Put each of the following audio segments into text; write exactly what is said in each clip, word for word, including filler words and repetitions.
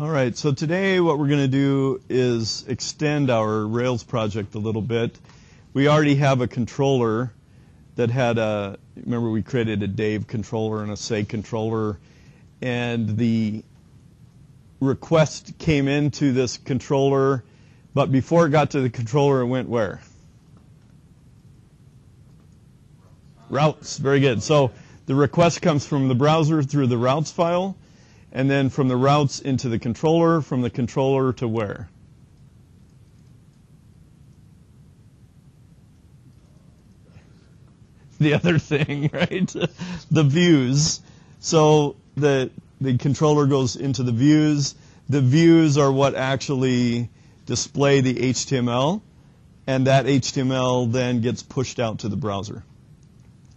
All right, so today what we're going to do is extend our Rails project a little bit. We already have a controller that had a, remember we created a Dave controller and a say controller, and the request came into this controller, but before it got to the controller, it went where? Routes, very good. So the request comes from the browser through the routes file, and then from the routes into the controller, from the controller to where? The other thing, right? The views. So the, the controller goes into the views. The views are what actually display the H T M L, and that H T M L then gets pushed out to the browser.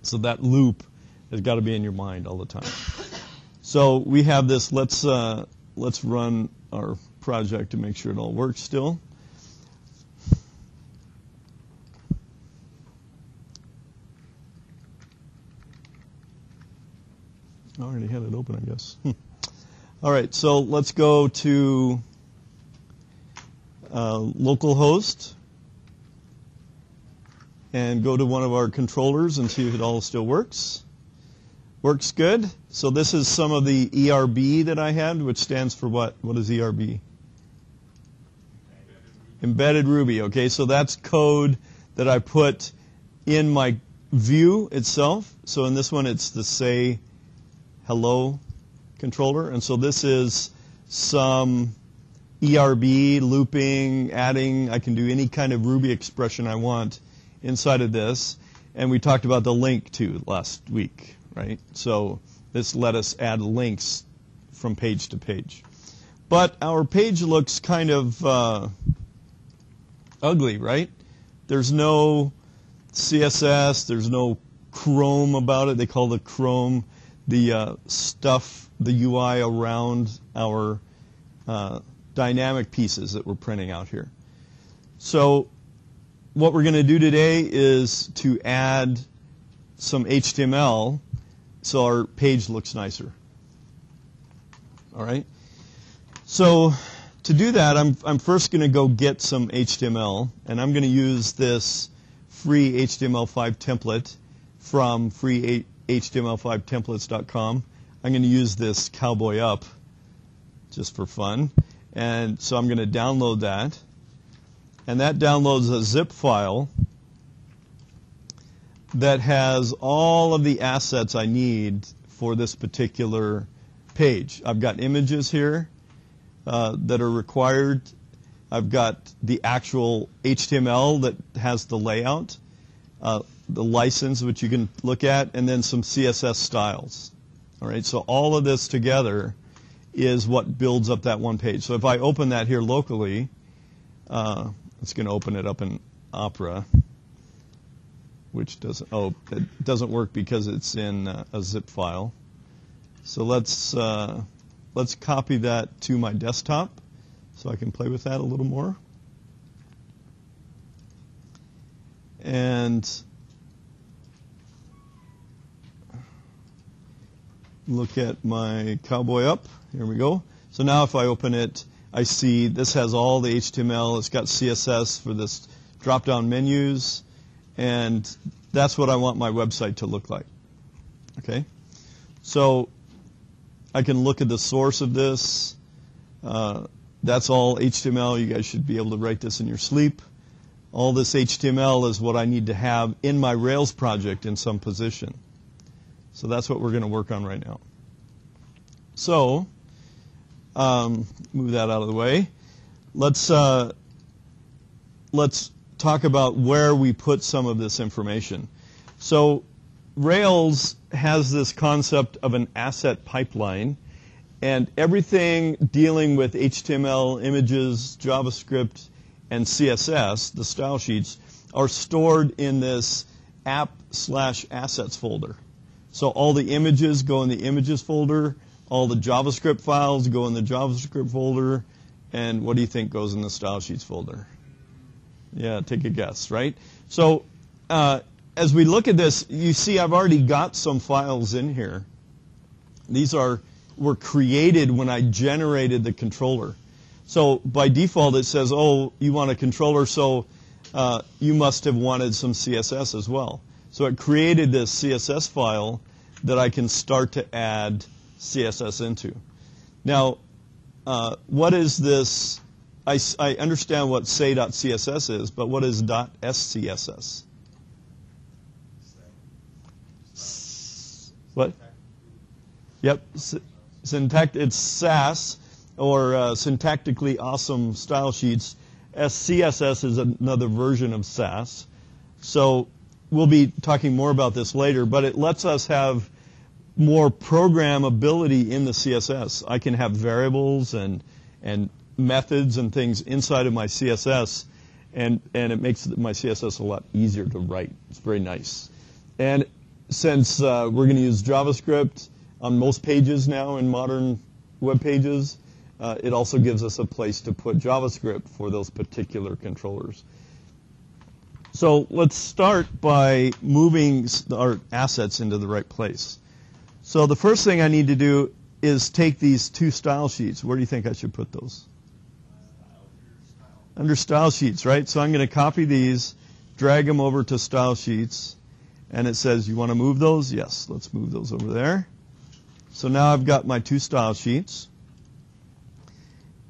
So that loop has got to be in your mind all the time. So we have this, let's, uh, let's run our project to make sure it all works still. I already had it open, I guess. Hmm. All right, so let's go to uh, localhost and go to one of our controllers and see if it all still works. Works good. So this is some of the E R B that I had, which stands for what? What is E R B? Embedded Ruby. Embedded Ruby. Okay, so that's code that I put in my view itself. So in this one, it's the say hello controller. And so this is some E R B looping, adding. I can do any kind of Ruby expression I want inside of this. And we talked about the link to last week. Right? So this let us add links from page to page. But our page looks kind of uh, ugly, right? There's no C S S. There's no Chrome about it. They call the Chrome the uh, stuff, the U I around our uh, dynamic pieces that we're printing out here. So what we're going to do today is to add some H T M L so our page looks nicer. All right. So to do that, I'm, I'm first going to go get some H T M L, and I'm going to use this free H T M L five template from free H T M L five templates dot com. I'm going to use this cowboy up just for fun. And so I'm going to download that. And that downloads a zip file that has all of the assets I need for this particular page. I've got images here uh, that are required. I've got the actual H T M L that has the layout, uh, the license, which you can look at, and then some C S S styles. All right, so all of this together is what builds up that one page. So if I open that here locally, uh, it's going to open it up in Opera, which doesn't, oh, it doesn't work because it's in uh, a zip file. So let's, uh, let's copy that to my desktop so I can play with that a little more. And look at my cowboy up. Here we go. So now if I open it, I see this has all the H T M L. It's got C S S for this drop-down menus. And that's what I want my website to look like. Okay, so I can look at the source of this. Uh, that's all H T M L. You guys should be able to write this in your sleep. All this H T M L is what I need to have in my Rails project in some position. So that's what we're going to work on right now. So um, move that out of the way. Let's uh, let's. talk about where we put some of this information. So Rails has this concept of an asset pipeline, and everything dealing with H T M L, images, JavaScript, and C S S, the style sheets, are stored in this app slash assets folder. So all the images go in the images folder, all the JavaScript files go in the JavaScript folder, and what do you think goes in the style sheets folder? Yeah, take a guess, right? So uh, as we look at this, you see I've already got some files in here. These are were created when I generated the controller. So by default, it says, oh, you want a controller, so uh, you must have wanted some C S S as well. So it created this C S S file that I can start to add C S S into. Now, uh, what is this? I, I understand what say dot C S S is, but what is .scss? What? Yep, syntact. It's SASS, or uh, syntactically awesome style sheets. S C S S is another version of SASS. So we'll be talking more about this later, but it lets us have more programmability in the C S S. I can have variables and and methods and things inside of my C S S, and and it makes my C S S a lot easier to write. It's very nice. And since uh, we're going to use JavaScript on most pages now in modern web pages, uh, it also gives us a place to put JavaScript for those particular controllers. So let's start by moving our assets into the right place. So the first thing I need to do is take these two style sheets. Where do you think I should put those? Under style sheets, right? So I'm going to copy these, drag them over to style sheets, and it says, you want to move those? Yes, let's move those over there. So now I've got my two style sheets.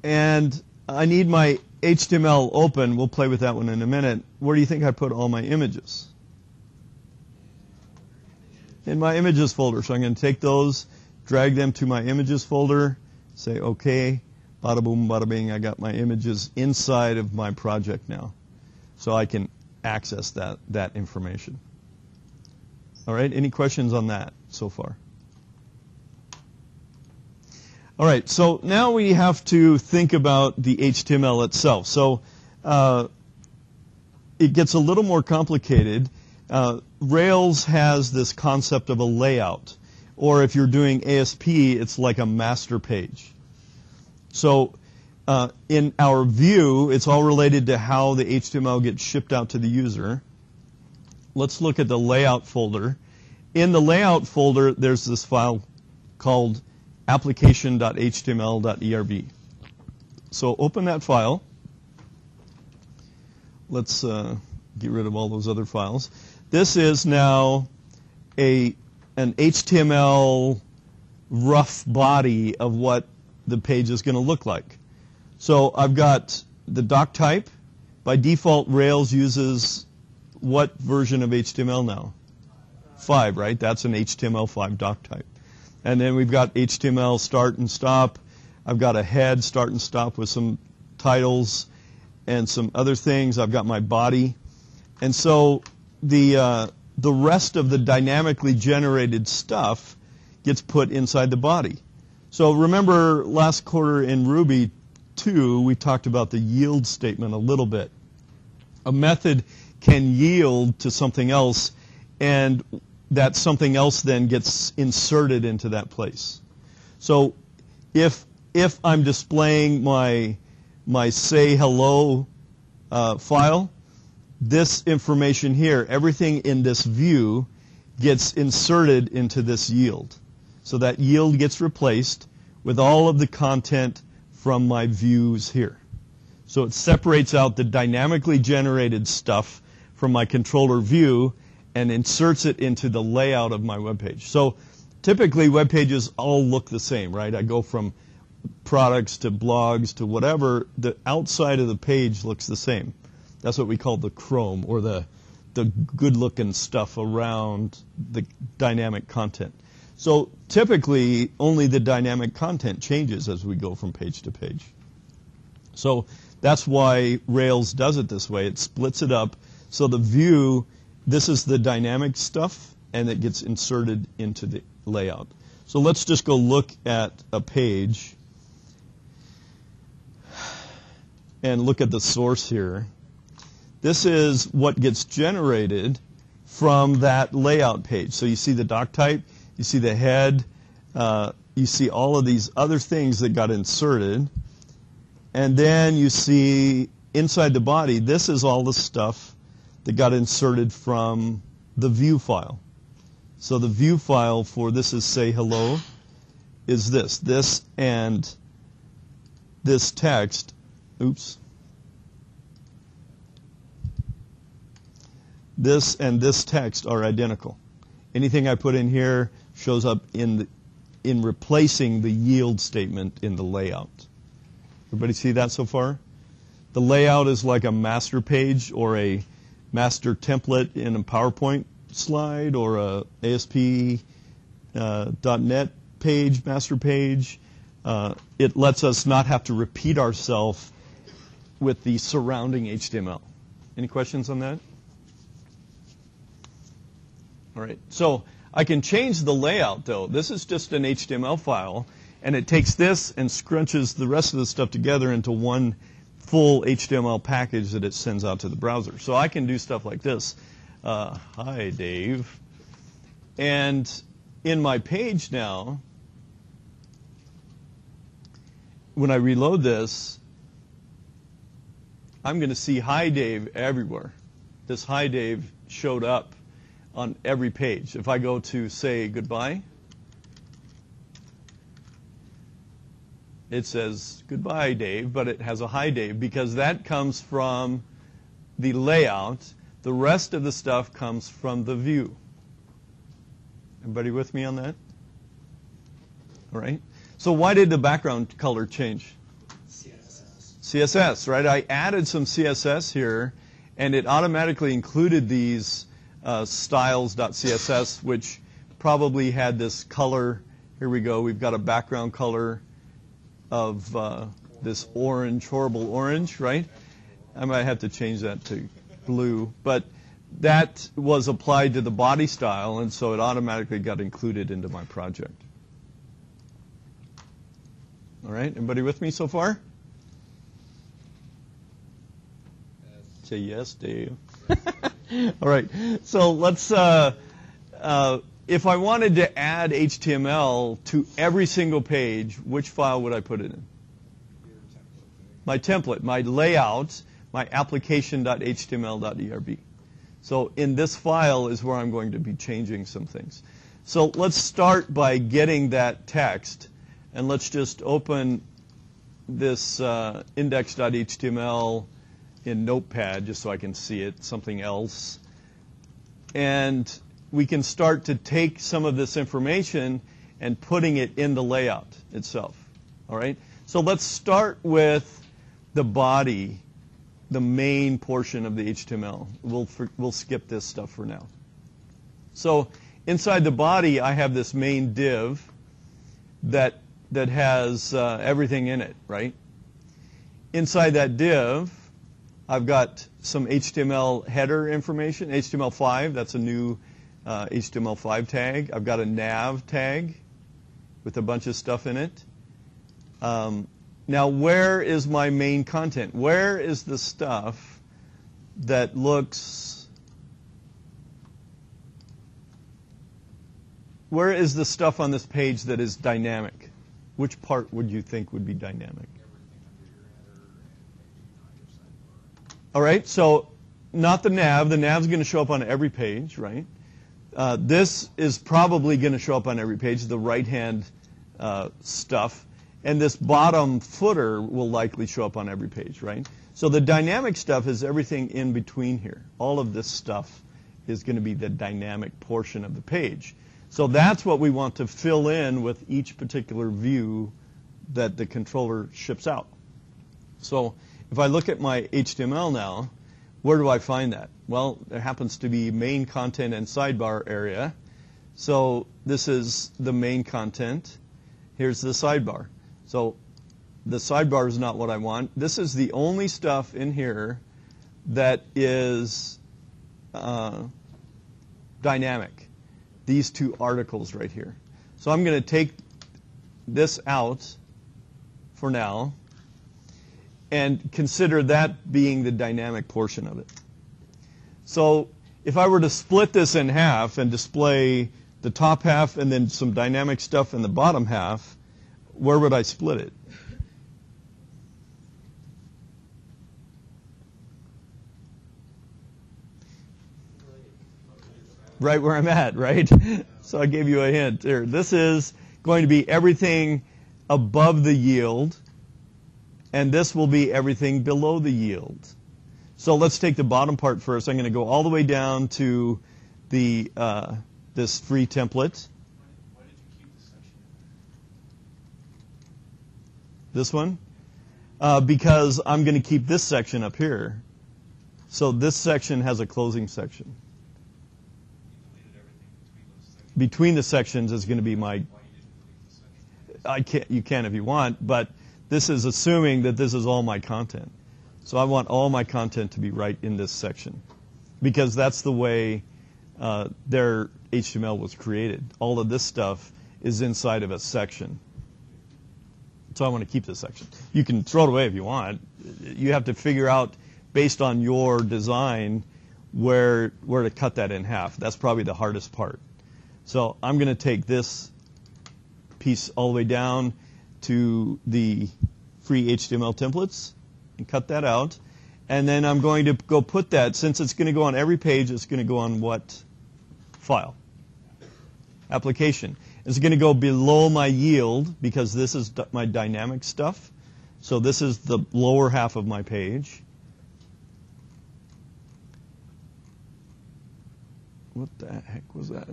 And I need my H T M L open. We'll play with that one in a minute. Where do you think I put all my images? In my images folder. So I'm going to take those, drag them to my images folder, say OK, bada boom, bada bing. I got my images inside of my project now. So I can access that, that information. All right, any questions on that so far? All right, so now we have to think about the H T M L itself. So uh, it gets a little more complicated. Uh, Rails has this concept of a layout, or if you're doing A S P, it's like a master page. So uh, in our view, it's all related to how the H T M L gets shipped out to the user. Let's look at the layout folder. In the layout folder, there's this file called application dot H T M L dot E R B. So open that file. Let's uh, get rid of all those other files. This is now a, an H T M L rough body of what the page is going to look like. So I've got the doc type. By default, Rails uses what version of H T M L now? Five, right? That's an H T M L five doc type. And then we've got H T M L start and stop. I've got a head, start and stop, with some titles and some other things. I've got my body. And so the, uh, the rest of the dynamically generated stuff gets put inside the body. So remember last quarter in Ruby two, we talked about the yield statement a little bit. A method can yield to something else, and that something else then gets inserted into that place. So if if I'm displaying my my say hello uh, file, this information here, everything in this view gets inserted into this yield. So that yield gets replaced with all of the content from my views here. So it separates out the dynamically generated stuff from my controller view and inserts it into the layout of my web page. So typically web pages all look the same, right? I go from products to blogs to whatever. The outside of the page looks the same. That's what we call the chrome, or the, the good-looking stuff around the dynamic content. So typically only the dynamic content changes as we go from page to page. So that's why Rails does it this way. It splits it up. So the view, this is the dynamic stuff, and it gets inserted into the layout. So let's just go look at a page and look at the source here. This is what gets generated from that layout page. So you see the doc type, you see the head, uh, you see all of these other things that got inserted, and then you see inside the body, this is all the stuff that got inserted from the view file. So the view file for this is say hello, is this. This and this text, oops, this and this text are identical. Anything I put in here shows up in the, in replacing the yield statement in the layout. Everybody see that so far? The layout is like a master page or a master template in a PowerPoint slide or a A S P dot net uh, page, master page. Uh, it lets us not have to repeat ourselves with the surrounding H T M L. Any questions on that? All right. So I can change the layout, though. This is just an H T M L file, and it takes this and scrunches the rest of the stuff together into one full H T M L package that it sends out to the browser. So I can do stuff like this. Uh, hi, Dave. And in my page now, when I reload this, I'm going to see hi, Dave everywhere. This hi, Dave showed up on every page. If I go to say goodbye, it says goodbye, Dave, but it has a hi, Dave, because that comes from the layout. The rest of the stuff comes from the view. Everybody with me on that? All right. So why did the background color change? C S S. C S S, right? I added some C S S here, and it automatically included these Uh, styles dot C S S, which probably had this color. Here we go. We've got a background color of uh, this orange, horrible orange, right? I might have to change that to blue. But that was applied to the body style, and so it automatically got included into my project. All right. Everybody with me so far? Yes. Say yes, Dave. All right, so let's, uh, uh, if I wanted to add H T M L to every single page, which file would I put it in? My template, my layout, my application dot H T M L dot E R B. So in this file is where I'm going to be changing some things. So let's start by getting that text, and let's just open this uh, index dot H T M L in Notepad, just so I can see it, something else. And we can start to take some of this information and putting it in the layout itself. All right? So let's start with the body, the main portion of the H T M L. We'll, we'll skip this stuff for now. So inside the body, I have this main div that, that has uh, everything in it, right? Inside that div, I've got some H T M L header information, H T M L five, that's a new uh, H T M L five tag. I've got a nav tag with a bunch of stuff in it. Um, now, where is my main content? Where is the stuff that looks, where is the stuff on this page that is dynamic? Which part would you think would be dynamic? All right, so not the nav. The nav's going to show up on every page, right? Uh, this is probably going to show up on every page, the right-hand uh, stuff. And this bottom footer will likely show up on every page, right? So the dynamic stuff is everything in between here. All of this stuff is going to be the dynamic portion of the page. So that's what we want to fill in with each particular view that the controller ships out. So if I look at my H T M L now, where do I find that? Well, there happens to be main content and sidebar area. So this is the main content. Here's the sidebar. So the sidebar is not what I want. This is the only stuff in here that is uh, dynamic, these two articles right here. So I'm going to take this out for now and consider that being the dynamic portion of it. So if I were to split this in half and display the top half and then some dynamic stuff in the bottom half, where would I split it? Right where I'm at, right? So I gave you a hint. Here, this is going to be everything above the yield, and this will be everything below the yield. So let's take the bottom part first. I'm going to go all the way down to the uh, this free template. Why did you keep this section? This one? Uh, because I'm going to keep this section up here. So this section has a closing section. Between the sections is going to be my. I can't. You can if you want, but this is assuming that this is all my content. So I want all my content to be right in this section, because that's the way uh, their H T M L was created. All of this stuff is inside of a section. So I want to keep this section. You can throw it away if you want. You have to figure out, based on your design, where where to cut that in half. That's probably the hardest part. So I'm going to take this piece all the way down to the free H T M L templates and cut that out. And then I'm going to go put that, since it's going to go on every page, it's going to go on what file? Application. It's going to go below my yield, because this is my dynamic stuff. So this is the lower half of my page. What the heck was that?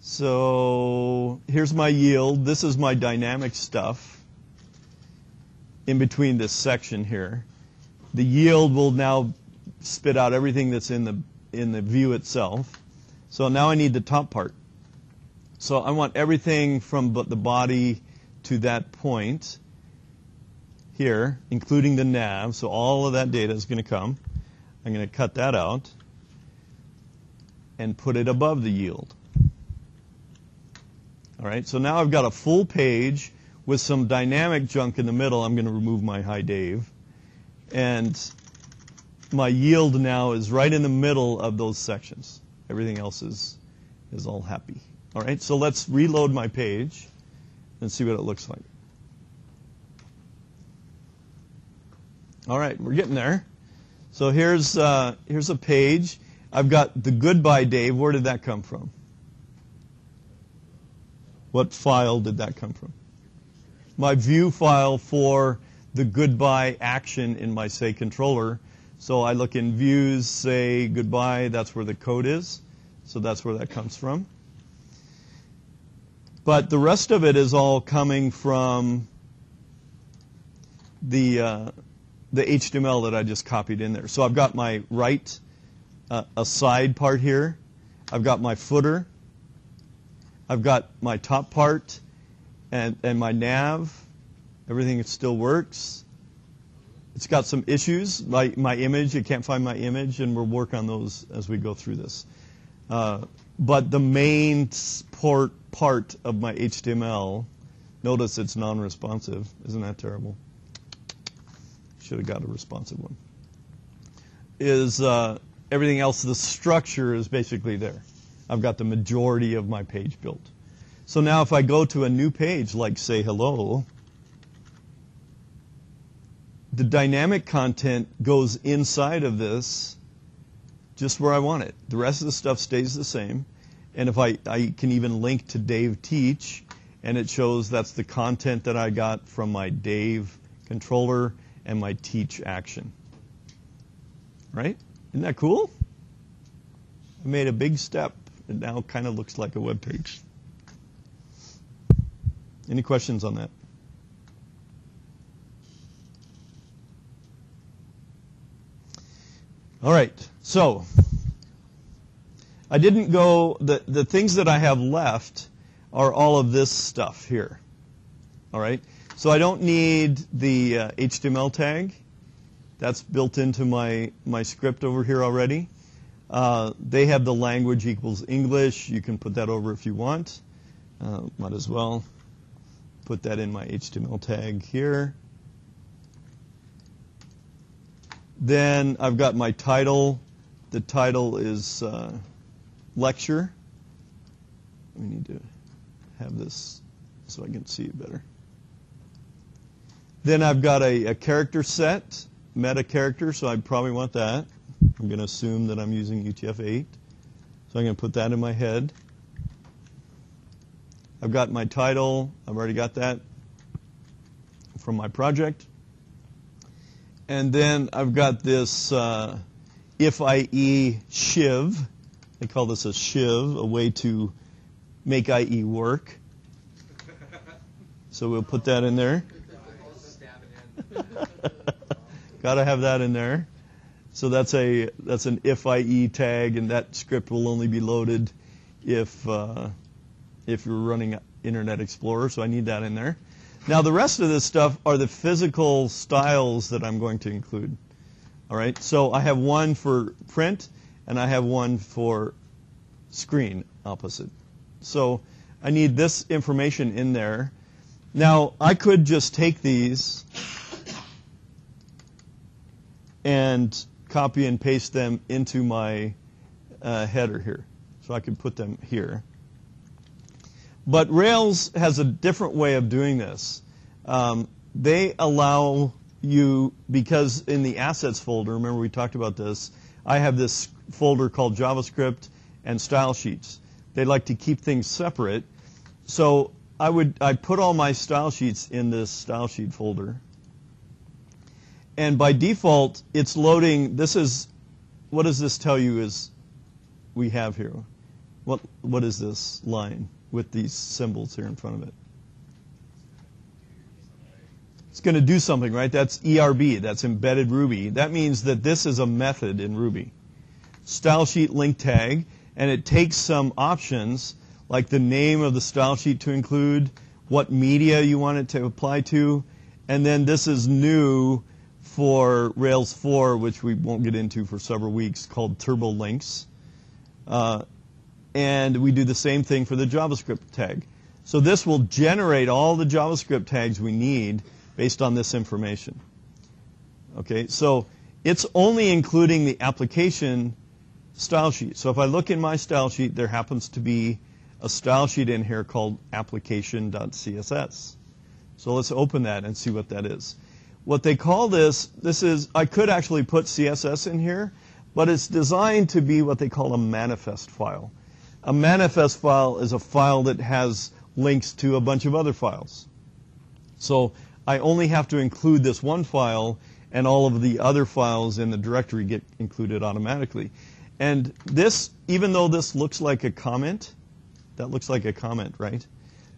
So here's my yield. This is my dynamic stuff in between this section here. The yield will now spit out everything that's in the in the view itself. So now I need the top part. So I want everything from the body to that point here, including the nav. So all of that data is going to come. I'm going to cut that out and put it above the yield. All right, so now I've got a full page with some dynamic junk in the middle. I'm going to remove my hi Dave. And my yield now is right in the middle of those sections. Everything else is, is all happy. All right, so let's reload my page and see what it looks like. All right, we're getting there. So here's, uh, here's a page. I've got the goodbye Dave. Where did that come from? What file did that come from? My view file for the goodbye action in my say controller. So I look in views, say goodbye, that's where the code is. So that's where that comes from. But the rest of it is all coming from the, uh, the H T M L that I just copied in there. So I've got my right, uh, a side part here. I've got my footer. I've got my top part and, and my nav. Everything still works. It's got some issues. My, my image, you can't find my image, and we'll work on those as we go through this. Uh, but the main port part of my H T M L, notice it's non-responsive. Isn't that terrible? Should have got a responsive one. Is uh, everything else, the structure is basically there. I've got the majority of my page built. So now if I go to a new page, like say hello, the dynamic content goes inside of this just where I want it. The rest of the stuff stays the same. And if I, I can even link to Dave Teach, and it shows that's the content that I got from my Dave controller and my teach action. Right? Isn't that cool? I made a big step. It now kind of looks like a web page. Any questions on that? All right. So I didn't go. The, the things that I have left are all of this stuff here. All right. So I don't need the uh, H T M L tag. That's built into my, my script over here already. Uh, they have the language equals English. You can put that over if you want. Uh, might as well put that in my H T M L tag here. Then I've got my title. The title is uh, lecture. We need to have this so I can see it better. Then I've got a, a character set, meta character, so I probably want that. I'm going to assume that I'm using U T F eight. So I'm going to put that in my head. I've got my title. I've already got that from my project. And then I've got this uh, if I E shiv. They call this a shiv, a way to make I E work. So we'll put that in there. Gotta have that in there. So that's a that's an if I E tag, and that script will only be loaded if uh, if you're running Internet Explorer. So I need that in there. Now the rest of this stuff are the physical styles that I'm going to include. All right. So I have one for print, and I have one for screen opposite. So I need this information in there. Now I could just take these and copy and paste them into my uh, header here. So I can put them here. But Rails has a different way of doing this. Um, they allow you, because in the assets folder, remember we talked about this, I have this folder called JavaScript and style sheets. They like to keep things separate. So I would I put all my style sheets in this style sheet folder. And by default, it's loading. This is, what does this tell you is we have here? What What is this line with these symbols here in front of it? It's going to do something, right? That's E R B. That's embedded Ruby. That means that this is a method in Ruby. Style sheet link tag, and it takes some options, like the name of the style sheet to include, what media you want it to apply to, and then this is new for Rails four, which we won't get into for several weeks, called Turbolinks. Uh, and we do the same thing for the JavaScript tag. So this will generate all the JavaScript tags we need based on this information. Okay, so it's only including the application style sheet. So if I look in my style sheet, there happens to be a style sheet in here called application dot C S S. So let's open that and see what that is. What they call this, this is, I could actually put C S S in here, but it's designed to be what they call a manifest file. A manifest file is a file that has links to a bunch of other files. So I only have to include this one file, and all of the other files in the directory get included automatically. And this, even though this looks like a comment, that looks like a comment, right?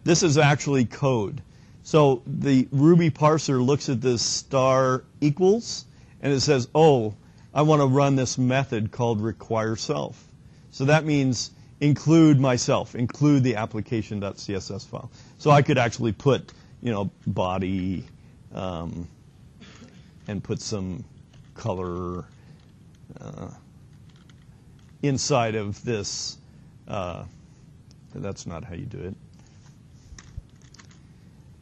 This is actually code. So the Ruby parser looks at this star equals, and it says, oh, I want to run this method called require self. So that means include myself, include the application dot C S S file. So I could actually put, you know, body um, and put some color uh, inside of this. Uh, that's not how you do it.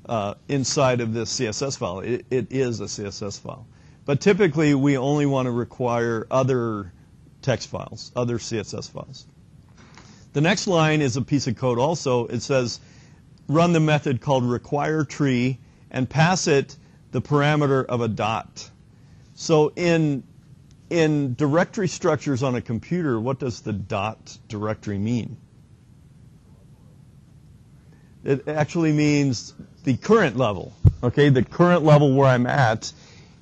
Uh, inside of this C S S file. It, it is a C S S file. But typically, we only want to require other text files, other C S S files. The next line is a piece of code also. It says, run the method called require tree and pass it the parameter of a dot. So in, in directory structures on a computer, what does the dot directory mean? It actually means the current level, okay, the current level where I'm at,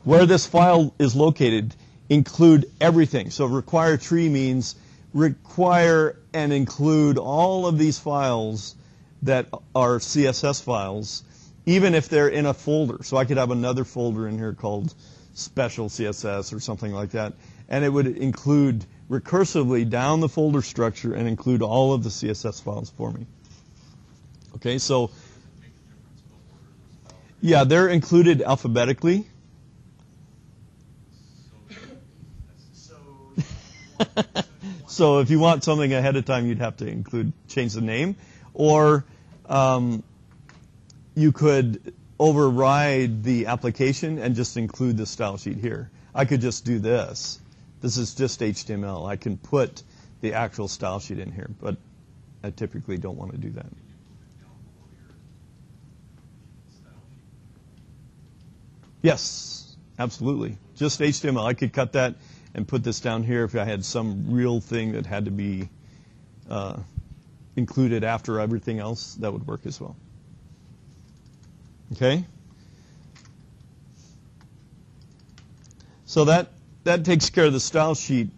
where this file is located, include everything. So require tree means require and include all of these files that are C S S files, even if they're in a folder. So I could have another folder in here called special C S S or something like that, and it would include recursively down the folder structure and include all of the C S S files for me. Okay, so yeah, they're included alphabetically. So if you want something ahead of time, you'd have to include change the name, or um, you could override the application and just include the style sheet here. I could just do this. This is just H T M L. I can put the actual style sheet in here, but I typically don't want to do that. Yes, absolutely. Just H T M L. I could cut that and put this down here if I had some real thing that had to be uh, include it after everything else, that would work as well. Okay? So that, that takes care of the style sheet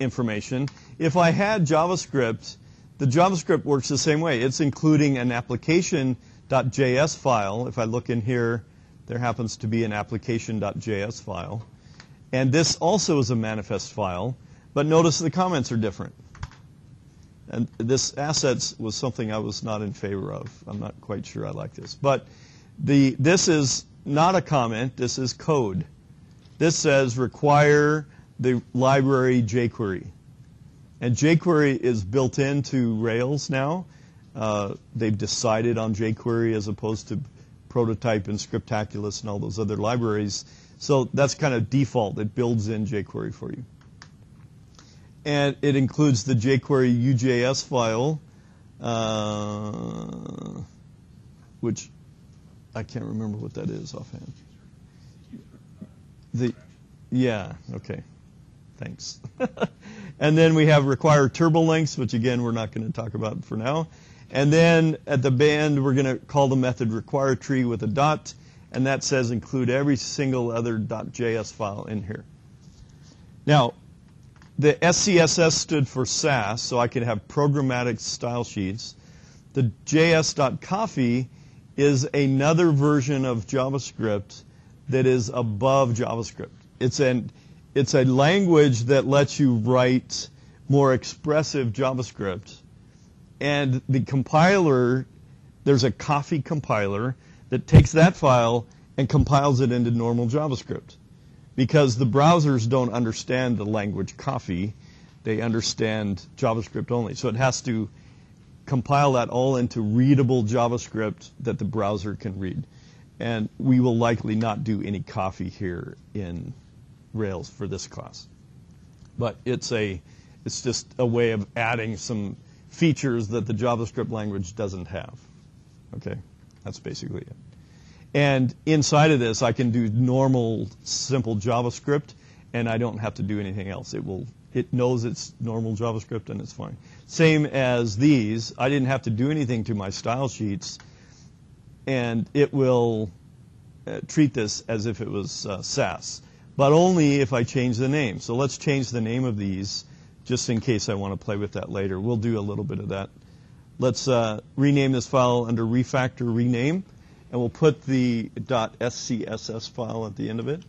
information. If I had JavaScript, the JavaScript works the same way. It's including an application dot J S file. If I look in here, there happens to be an application dot J S file. And this also is a manifest file, but notice the comments are different. And this assets was something I was not in favor of. I'm not quite sure I like this. But the this is not a comment. This is code. This says require the library jQuery. And jQuery is built into Rails now. Uh, they've decided on jQuery as opposed to Prototype and Scriptaculous and all those other libraries. So that's kind of default. It builds in jQuery for you. And it includes the jQuery U J S file, uh, which I can't remember what that is offhand. The, yeah, okay, thanks. And then we have require Turbolinks, which again, we're not going to talk about for now. And then at the end, we're going to call the method require tree with a dot. And that says include every single other .js file in here. Now, the S C S S stood for SASS, so I could have programmatic style sheets. The J S dot coffee is another version of JavaScript that is above JavaScript. It's, an, it's a language that lets you write more expressive JavaScript. And the compiler, there's a coffee compiler that takes that file and compiles it into normal JavaScript. Because the browsers don't understand the language coffee, they understand JavaScript only. So it has to compile that all into readable JavaScript that the browser can read. And we will likely not do any coffee here in Rails for this class. But it's, a, it's just a way of adding some features that the JavaScript language doesn't have. Okay. That's basically it. And inside of this, I can do normal, simple JavaScript, and I don't have to do anything else. It will, it knows it's normal JavaScript, and it's fine. Same as these. I didn't have to do anything to my style sheets, and it will uh, treat this as if it was uh, SASS, but only if I change the name. So let's change the name of these, just in case I want to play with that later. We'll do a little bit of that. Let's uh, rename this file under refactor rename, and we'll put the .scss file at the end of it.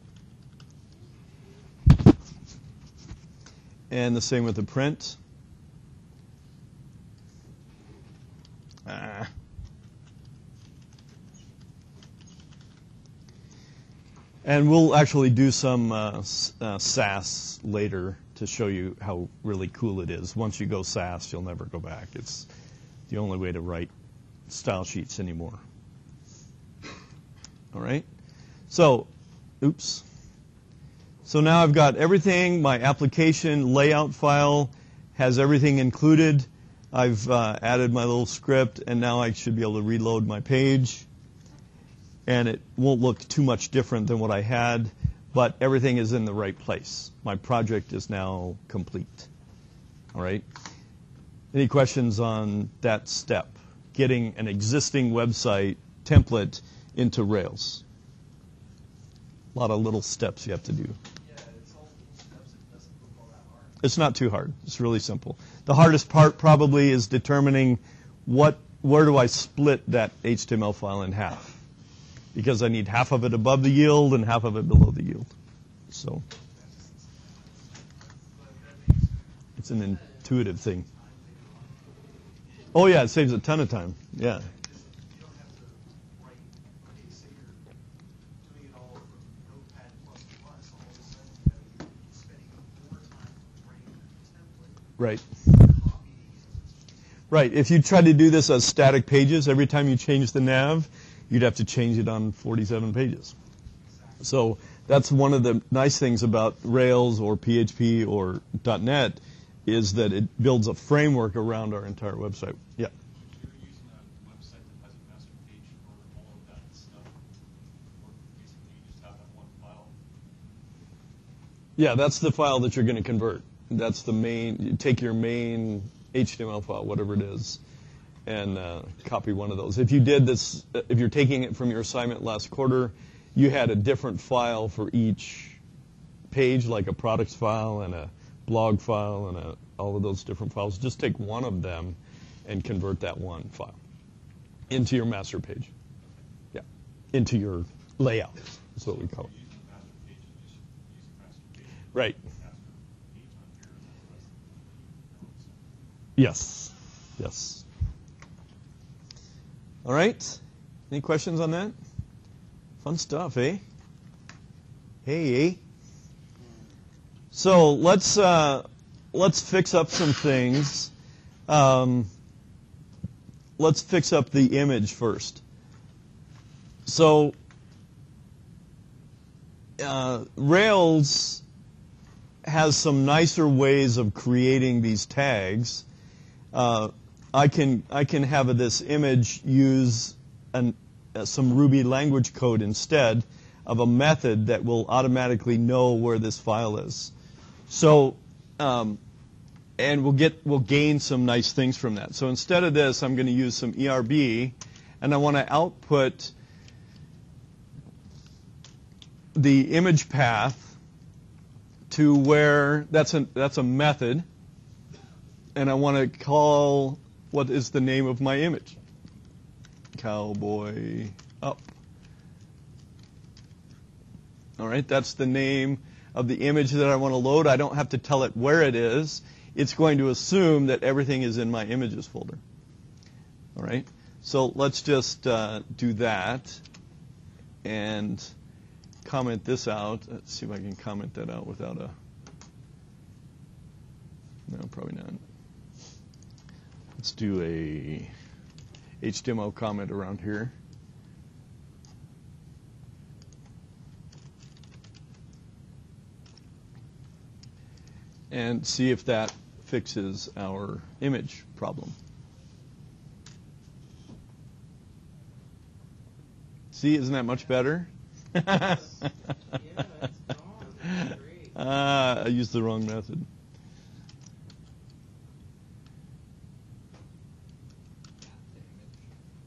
And the same with the print. Ah. And we'll actually do some uh, uh, SASS later to show you how really cool it is. Once you go SASS, you'll never go back. It's the only way to write style sheets anymore. All right? So, oops. So now I've got everything. My application layout file has everything included. I've uh, added my little script, and now I should be able to reload my page. And it won't look too much different than what I had, but everything is in the right place. My project is now complete. All right? Any questions on that step, getting an existing website template into Rails? A lot of little steps you have to do. Yeah, it's all little steps. It doesn't look all that hard. It's not too hard. It's really simple. The hardest part probably is determining what, where do I split that H T M L file in half, because I need half of it above the yield and half of it below the yield. So it's an intuitive thing. Oh, yeah, it saves a ton of time. Yeah. Right. Right. If you tried to do this as static pages, every time you change the nav, you'd have to change it on forty-seven pages. So that's one of the nice things about Rails or P H P or dot net. Is that it builds a framework around our entire website. Yeah. If you're using a website that has a master page for all of that stuff, or basically you just have that one file. Yeah, that's the file that you're going to convert. That's the main. You take your main H T M L file, whatever it is, and uh, copy one of those. If you did this, if you're taking it from your assignment last quarter, you had a different file for each page, like a products file and a blog file and a, all of those different files. Just take one of them and convert that one file into your master page. Yeah, into your layout. That's what we call it. Right. Yes. Yes. All right. Any questions on that? Fun stuff, eh? Hey, eh? So let's uh, let's fix up some things. Um, let's fix up the image first. So uh, Rails has some nicer ways of creating these tags. Uh, I can I can have this image use an, uh, some Ruby language code instead of a method that will automatically know where this file is. So, um, and we'll get we'll gain some nice things from that. So instead of this, I'm going to use some E R B, and I want to output the image path to where that's a that's a method, and I want to call what is the name of my image? Cowboy up. All right, that's the name of the image that I want to load. I don't have to tell it where it is. It's going to assume that everything is in my images folder. All right, so let's just uh, do that and comment this out. Let's see if I can comment that out without a, no, probably not. Let's do a H T M L comment around here. And see if that fixes our image problem. See, isn't that much better? Yeah, that's that's great. Uh, I used the wrong method.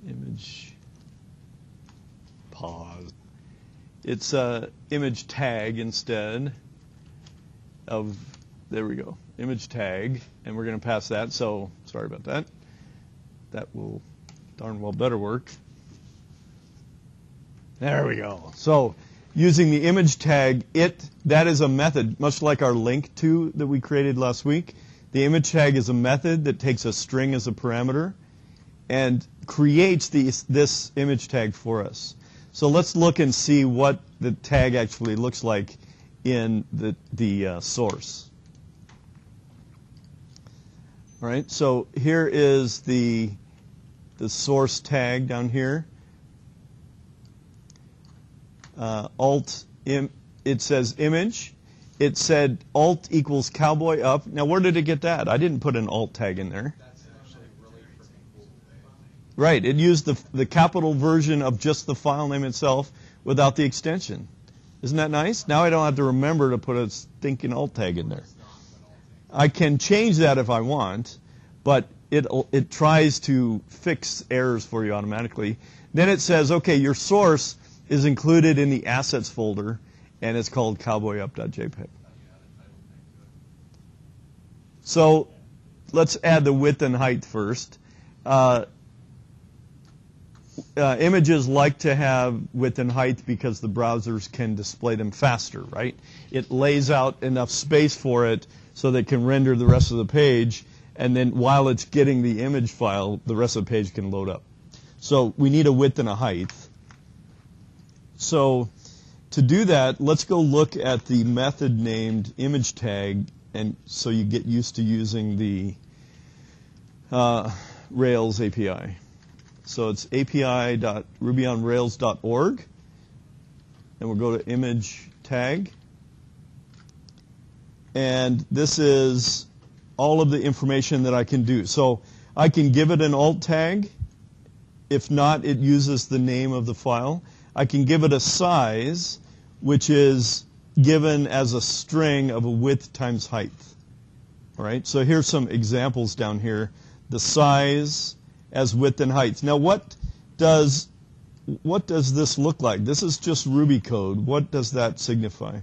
Image pause. It's uh, image tag instead of, there we go, image tag, and we're going to pass that. So sorry about that. That will darn well better work. There we go. So using the image tag, it that is a method, much like our link to that we created last week. The image tag is a method that takes a string as a parameter and creates these, this image tag for us. So let's look and see what the tag actually looks like in the, the uh, source. All right, so here is the, the source tag down here. Uh, alt, im, it says image. It said alt equals cowboy up. Now, where did it get that? I didn't put an alt tag in there. That's actually really cool. Right. It used the the capital version of just the file name itself without the extension. Isn't that nice? Now I don't have to remember to put a stinking alt tag in there. I can change that if I want, but it it tries to fix errors for you automatically. Then it says, okay, your source is included in the assets folder, and it's called cowboyup.jpg. So let's add the width and height first. Uh, uh, images like to have width and height because the browsers can display them faster, right? It lays out enough space for it so that it can render the rest of the page, and then while it's getting the image file, the rest of the page can load up. So we need a width and a height. So to do that, let's go look at the method named image tag, and so you get used to using the uh, Rails A P I. So it's A P I dot ruby on rails dot org, and we'll go to image tag. And this is all of the information that I can do. So I can give it an alt tag. If not, it uses the name of the file. I can give it a size, which is given as a string of a width times height. All right, so here's some examples down here. The size as width and heights. Now what does what does this look like? This is just Ruby code. What does that signify?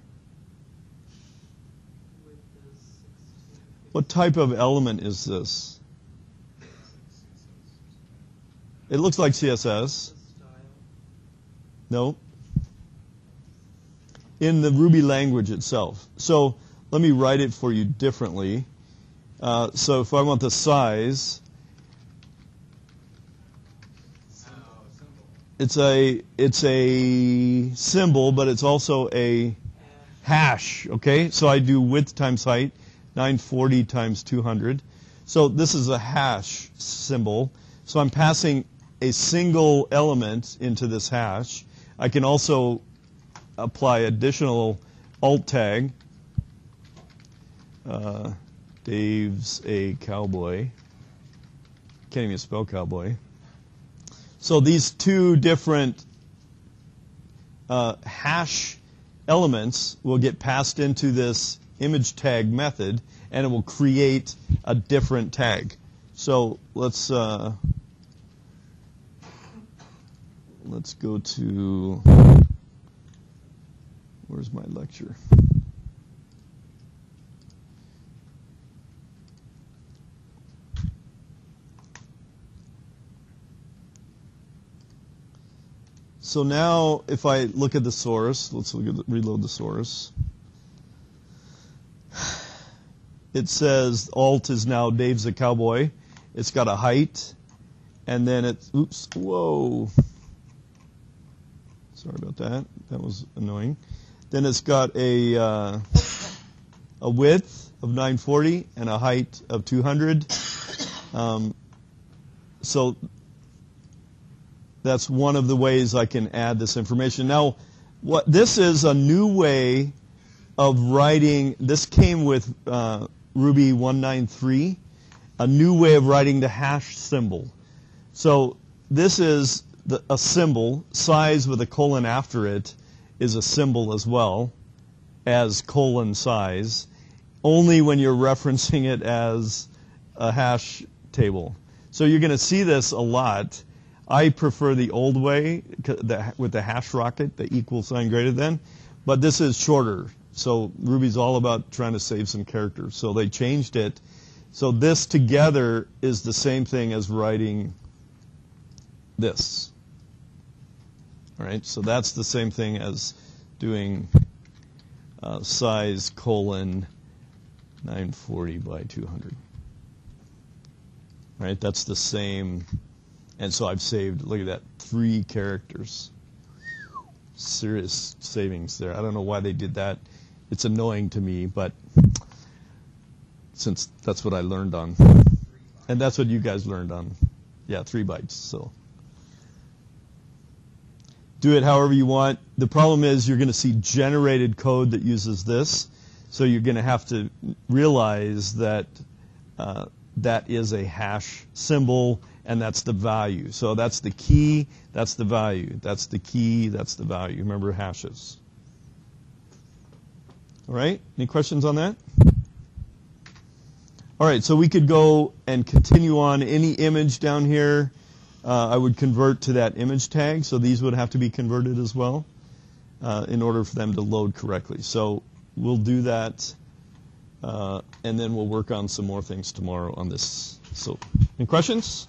What type of element is this? It looks like C S S. No. In the Ruby language itself. So let me write it for you differently. Uh, so if I want the size, it's a it's a symbol, but it's also a hash. Okay, so I do width times height, nine forty times two hundred. So this is a hash symbol. So I'm passing a single element into this hash. I can also apply additional alt tag. Uh, Dave's a cowboy. Can't even spell cowboy. So these two different uh, hash elements will get passed into this image tag method, and it will create a different tag. So let's uh, let's go to, where's my lecture? So now, if I look at the source, let's look at the, reload the source. It says alt is now Dave's a cowboy. It's got a height, and then it's oops, whoa. Sorry about that. That was annoying. Then it's got a uh, a width of nine forty and a height of two hundred. Um, so that's one of the ways I can add this information. Now, what this is a new way of writing. This came with uh, Ruby one nine three, a new way of writing the hash symbol. So this is the, a symbol. Size with a colon after it is a symbol as well as colon size, only when you're referencing it as a hash table. So you're going to see this a lot. I prefer the old way, the, with the hash rocket, the equal sign greater than, but this is shorter. So Ruby's all about trying to save some characters. So they changed it. So this together is the same thing as writing this. All right, so that's the same thing as doing uh, size colon nine forty by two hundred. All right, that's the same. And so I've saved, look at that, three characters. Serious savings there. I don't know why they did that. It's annoying to me, but since that's what I learned on. And that's what you guys learned on. Yeah, three bytes. So do it however you want. The problem is you're going to see generated code that uses this. So you're going to have to realize that uh, that is a hash symbol. And that's the value. So that's the key, that's the value. That's the key, that's the value. Remember hashes. All right, any questions on that? All right, so we could go and continue on any image down here. Uh, I would convert to that image tag, so these would have to be converted as well uh, in order for them to load correctly. So we'll do that, uh, and then we'll work on some more things tomorrow on this. So any questions?